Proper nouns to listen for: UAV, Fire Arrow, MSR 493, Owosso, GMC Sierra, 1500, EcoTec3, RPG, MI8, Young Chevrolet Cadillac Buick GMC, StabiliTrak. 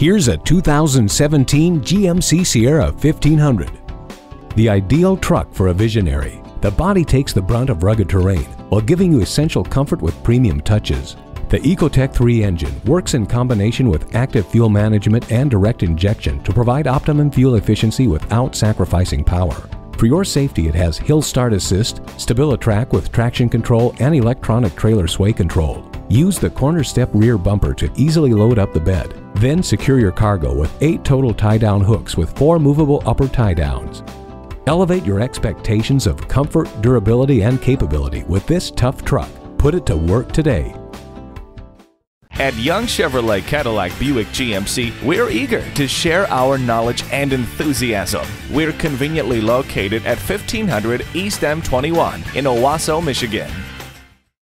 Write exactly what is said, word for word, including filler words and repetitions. Here's a two thousand seventeen G M C Sierra fifteen hundred. The ideal truck for a visionary, the body takes the brunt of rugged terrain while giving you essential comfort with premium touches. The EcoTec three engine works in combination with active fuel management and direct injection to provide optimum fuel efficiency without sacrificing power. For your safety, it has hill start assist, StabiliTrak with traction control, and electronic trailer sway control. Use the corner step rear bumper to easily load up the bed. Then secure your cargo with eight total tie-down hooks with four movable upper tie-downs. Elevate your expectations of comfort, durability, and capability with this tough truck. Put it to work today. At Young Chevrolet Cadillac Buick G M C, we're eager to share our knowledge and enthusiasm. We're conveniently located at fifteen hundred East M twenty-one in Owosso, Michigan.